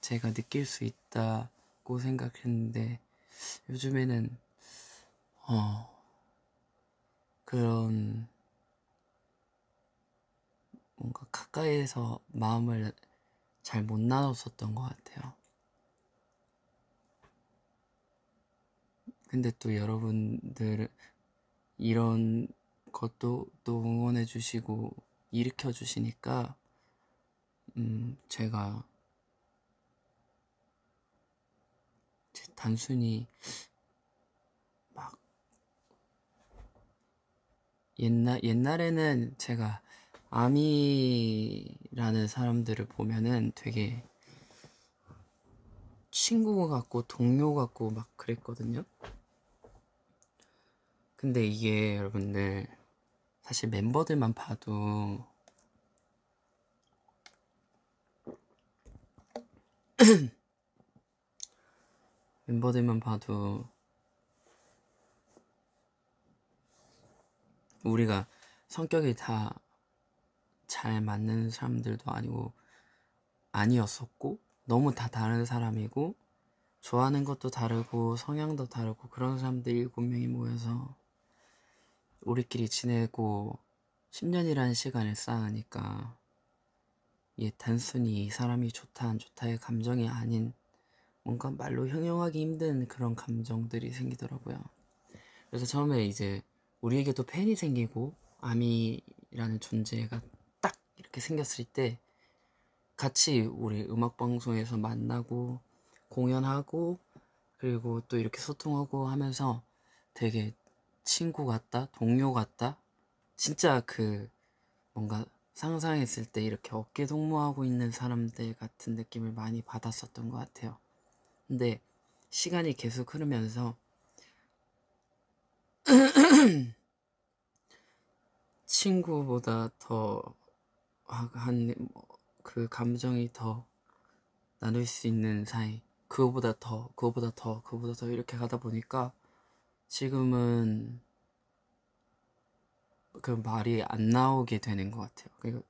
제가 느낄 수 있다고 생각했는데, 요즘에는 어 그런 뭔가 가까이에서 마음을 잘 못 나눴었던 것 같아요. 근데 또 여러분들 이런 것도 또 응원해 주시고 일으켜 주시니까 음 제가 단순히 막 옛날 옛날에는 제가 아미라는 사람들을 보면은 되게 친구 같고 동료 같고 막 그랬거든요. 근데 이게 여러분들 사실 멤버들만 봐도 멤버들만 봐도 우리가 성격이 다 잘 맞는 사람들도 아니고 아니었었고 너무 다 다른 사람이고 좋아하는 것도 다르고 성향도 다르고 그런 사람들 일곱 명이 모여서 우리끼리 지내고 십 년이라는 시간을 쌓으니까 이게 단순히 이 사람이 좋다 안 좋다의 감정이 아닌 뭔가 말로 형용하기 힘든 그런 감정들이 생기더라고요. 그래서 처음에 이제 우리에게도 팬이 생기고 아미라는 존재가 딱 이렇게 생겼을 때 같이 우리 음악방송에서 만나고 공연하고 그리고 또 이렇게 소통하고 하면서 되게 친구 같다, 동료 같다, 진짜 그 뭔가 상상했을 때 이렇게 어깨 동무하고 있는 사람들 같은 느낌을 많이 받았었던 것 같아요. 근데 시간이 계속 흐르면서 친구보다 더 한 그 감정이 더 나눌 수 있는 사이, 그거보다 더, 그거보다 더, 그거보다 더 이렇게 가다 보니까 지금은 그 말이 안 나오게 되는 것 같아요. 그러니까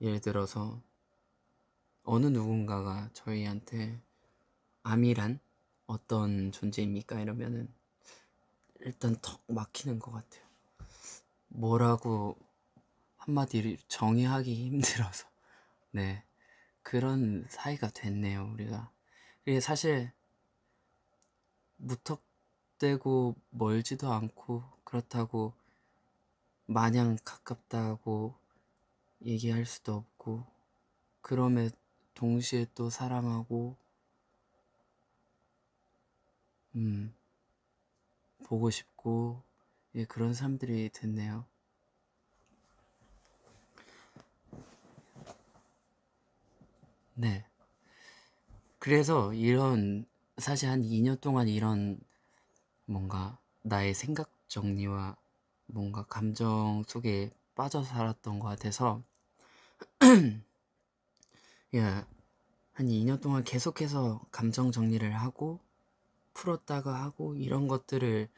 예를 들어서 어느 누군가가 저희한테 아미란 어떤 존재입니까? 이러면은 일단 턱 막히는 것 같아요. 뭐라고 한마디를 정의하기 힘들어서 네 그런 사이가 됐네요 우리가. 이게 사실 무턱대고 멀지도 않고 그렇다고 마냥 가깝다고 얘기할 수도 없고, 그럼에 동시에 또 사랑하고 음 보고 싶고 예, 그런 사람들이 됐네요. 네. 그래서 이런, 사실 한 이 년 동안 이런 뭔가 나의 생각 정리와 뭔가 감정 속에 빠져 살았던 것 같아서 예, 한 이 년 동안 계속해서 감정 정리를 하고 풀었다가 하고 이런 것들을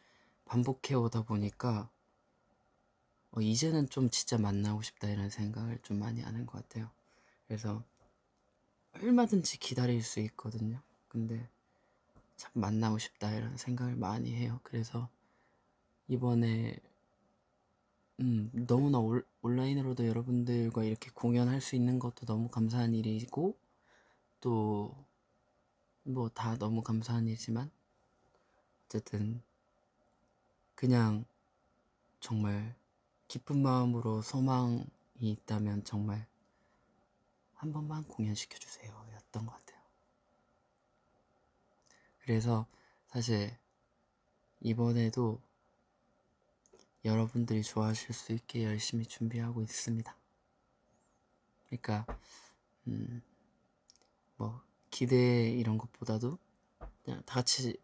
반복해 오다 보니까 어, 이제는 좀 진짜 만나고 싶다 이런 생각을 좀 많이 하는 것 같아요. 그래서 얼마든지 기다릴 수 있거든요. 근데 참 만나고 싶다 이런 생각을 많이 해요. 그래서 이번에 음, 너무나 올, 온라인으로도 여러분들과 이렇게 공연할 수 있는 것도 너무 감사한 일이고 또 뭐 다 너무 감사한 일이지만 어쨌든 그냥 정말 기쁜 마음으로 소망이 있다면 정말 한 번만 공연시켜주세요 였던 것 같아요. 그래서 사실 이번에도 여러분들이 좋아하실 수 있게 열심히 준비하고 있습니다. 그러니까 음, 뭐 기대 이런 것보다도 그냥 다 같이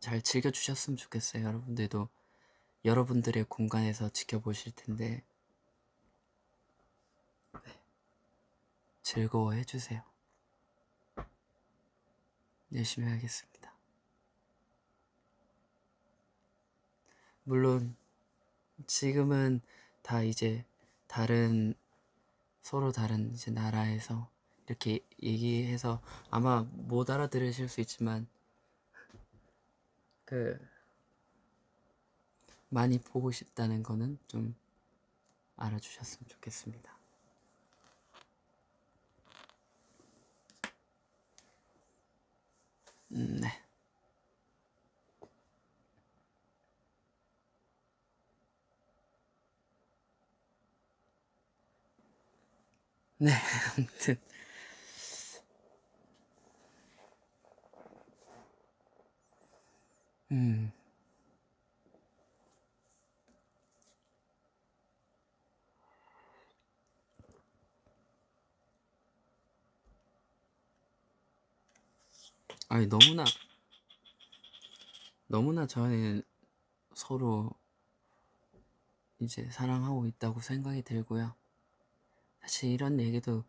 잘 즐겨주셨으면 좋겠어요. 여러분들도 여러분들의 공간에서 지켜보실 텐데 네, 즐거워해주세요. 열심히 하겠습니다. 물론 지금은 다 이제 다른 서로 다른 이제 나라에서 이렇게 얘기해서 아마 못 알아들으실 수 있지만 그 많이 보고 싶다는 거는 좀 알아주셨으면 좋겠습니다. 음, 네. 네, 아무튼 음 아니 너무나 너무나 저희는 서로 이제 사랑하고 있다고 생각이 들고요. 사실 이런 얘기도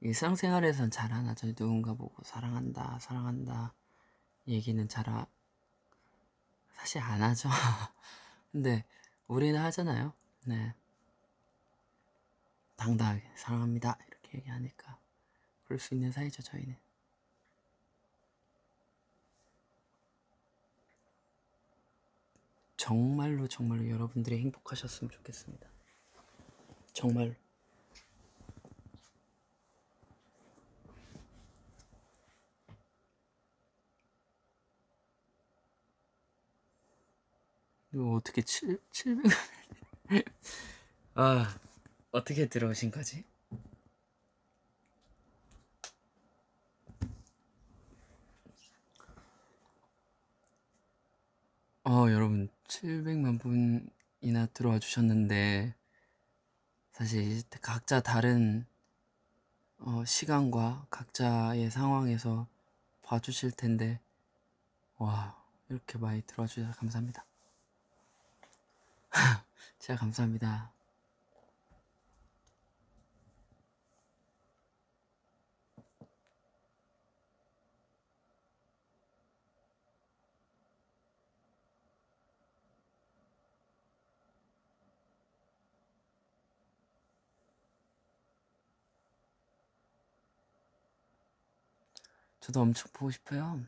일상생활에선 잘 안 하죠. 누군가 보고 사랑한다 사랑한다 얘기는 잘 아... 사실 안 하죠. 근데 우리는 하잖아요. 네, 당당하게 사랑합니다 이렇게 얘기하니까 그럴 수 있는 사이죠 저희는. 정말로 정말로 여러분들이 행복하셨으면 좋겠습니다. 정말로. 이거 어떻게 칠백... 아... 어떻게 들어오신 거지? 어, 여러분 칠백만 분이나 들어와 주셨는데 사실 각자 다른 어, 시간과 각자의 상황에서 봐주실 텐데 와, 이렇게 많이 들어와 주셔서 감사합니다. 진짜 감사합니다. 저도 엄청 보고 싶어요.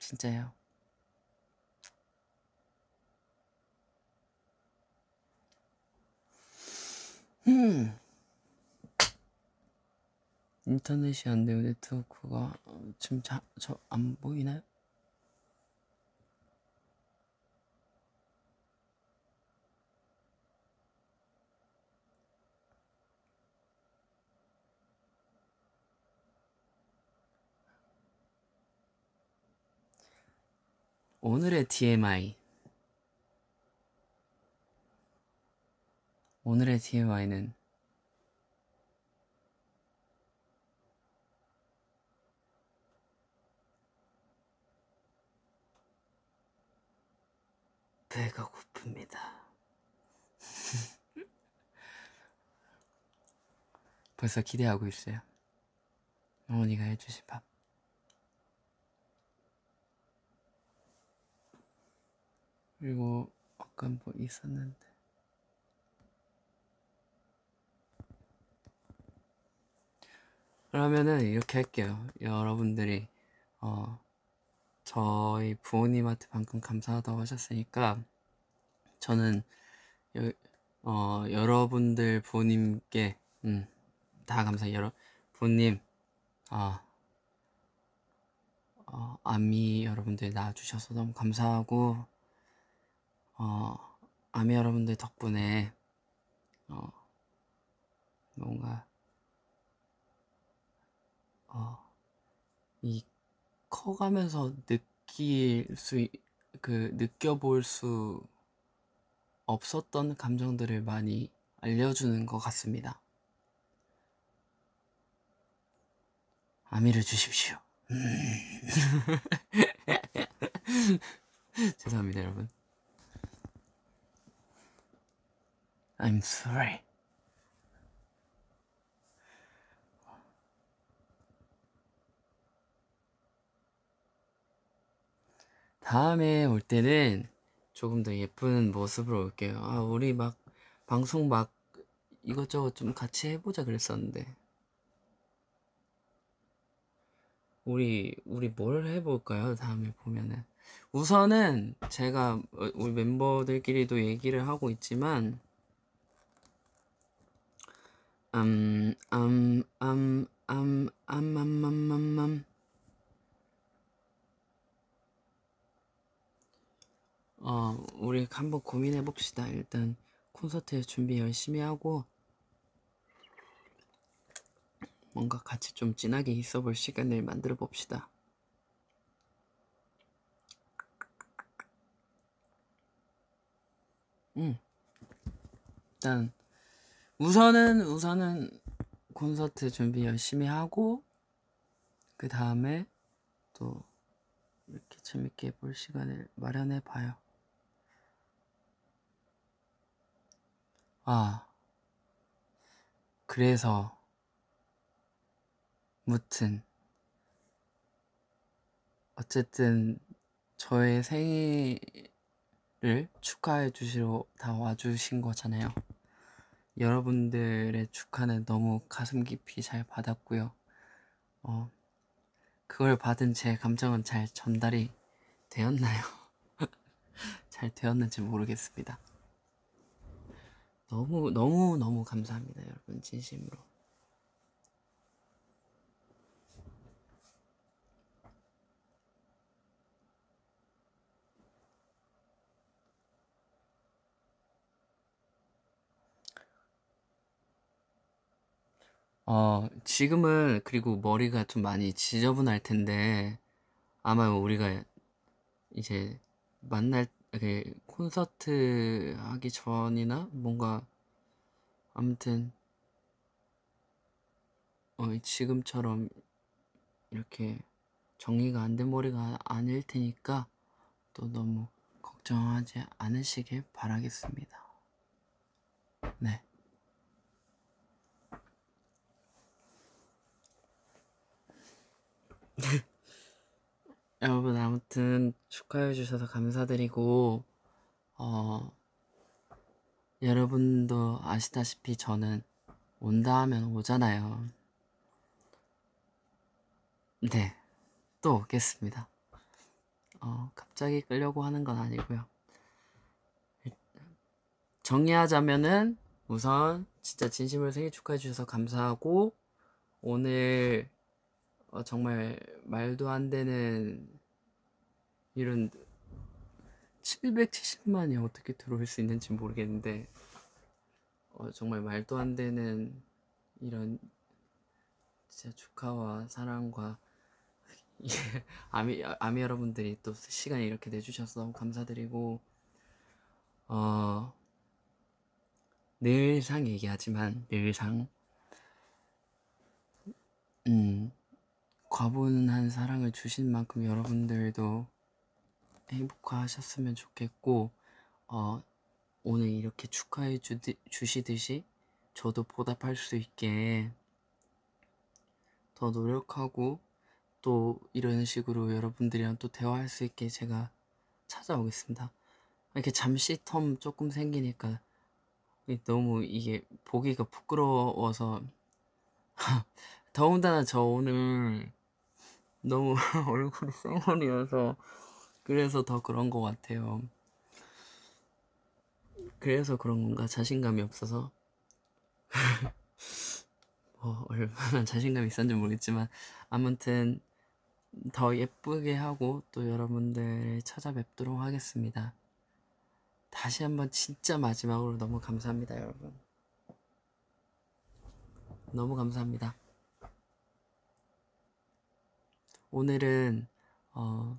진짜요. 음. 인터넷이 안 되고 네트워크가 지금 자, 저 안 보이나요? 오늘의 디엠아이 오늘의 디아이와이는 배가 고픕니다. 벌써 기대하고 있어요. 어머니가 해주실 밥. 그리고 아까 뭐 있었는데 그러면은 이렇게 할게요. 여러분들이 어 저희 부모님한테 방금 감사하다고 하셨으니까 저는 여, 어, 여러분들 부모님께 음, 다 감사해요. 여러, 부모님 어, 어, 아미 여러분들 낳아주셔서 너무 감사하고 어, 아미 여러분들 덕분에 어, 뭔가 어, 이 커가면서 느낄 수, 그, 느껴볼 수 없었던 감정들을 많이 알려주는 것 같습니다. 아미를 주십시오. 죄송합니다, 여러분. I'm sorry. 다음에 올 때는 조금 더 예쁜 모습으로 올게요. 아, 우리 막 방송 막 이것저것 좀 같이 해보자 그랬었는데 우리 우리 뭘 해볼까요? 다음에 보면은 우선은 제가 우리 멤버들끼리도 얘기를 하고 있지만 음, 음, 음, 음, 음, 음, 음, 음, 음. 어, 우리 한번 고민해봅시다. 일단 콘서트 준비 열심히 하고 뭔가 같이 좀 진하게 있어볼 시간을 만들어봅시다. 음. 일단 우선은 우선은 콘서트 준비 열심히 하고 그 다음에 또 이렇게 재밌게 볼 시간을 마련해봐요. 아, 그래서 무튼 어쨌든 저의 생일을 축하해 주시러 다 와주신 거잖아요. 여러분들의 축하는 너무 가슴 깊이 잘 받았고요. 어, 그걸 받은 제 감정은 잘 전달이 되었나요? 잘 되었는지 모르겠습니다. 너무 너무 너무 감사합니다, 여러분. 진심으로. 어, 지금은 그리고 머리가 좀 많이 지저분할 텐데 아마 우리가 이제 만날 이렇게 콘서트 하기 전이나 뭔가 아무튼 어, 지금처럼 이렇게 정리가 안 된 머리가 아닐 테니까 또 너무 걱정하지 않으시길 바라겠습니다. 네. 여러분 아무튼 축하해주셔서 감사드리고 어, 여러분도 아시다시피 저는 온다 하면 오잖아요. 네, 또 오겠습니다. 어, 갑자기 끌려고 하는 건 아니고요. 정리하자면은 우선 진짜 진심으로 생일 축하해주셔서 감사하고 오늘 어, 정말 말도 안 되는 이런 칠백칠십만이 어떻게 들어올 수 있는지 모르겠는데 어, 정말 말도 안 되는 이런 진짜 축하와 사랑과 아미, 아미 여러분들이 또 시간 이렇게 내주셔서 너무 감사드리고 어, 늘상 얘기하지만 늘상 음, 과분한 사랑을 주신 만큼 여러분들도 행복하셨으면 좋겠고, 어, 오늘 이렇게 축하해 주, 주시듯이 저도 보답할 수 있게 더 노력하고 또 이런 식으로 여러분들이랑 또 대화할 수 있게 제가 찾아오겠습니다. 이렇게 잠시 텀 조금 생기니까 너무 이게 보기가 부끄러워서 더군다나 저 오늘 너무 얼굴이 생얼이어서 그래서 더 그런 것 같아요. 그래서 그런 건가? 자신감이 없어서? 뭐 얼마나 자신감이 있었는지 모르겠지만 아무튼 더 예쁘게 하고 또 여러분들을 찾아뵙도록 하겠습니다. 다시 한번 진짜 마지막으로 너무 감사합니다, 여러분. 너무 감사합니다. 오늘은 어,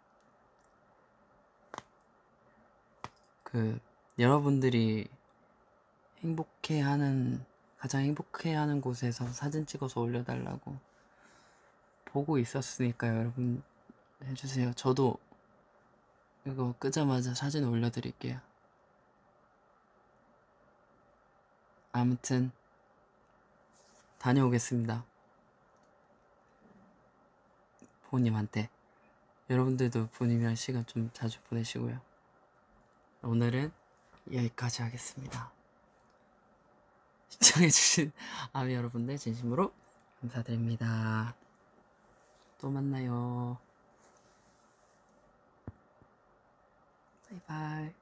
그 여러분들이 행복해하는 가장 행복해하는 곳에서 사진 찍어서 올려달라고 보고 있었으니까 여러분 해주세요. 저도 이거 끄자마자 사진 올려드릴게요. 아무튼 다녀오겠습니다. 부모님한테 여러분들도 부모님이랑 시간 좀 자주 보내시고요. 오늘은 여기까지 하겠습니다. 시청해주신 아미 여러분들 진심으로 감사드립니다. 또 만나요. 바이바이.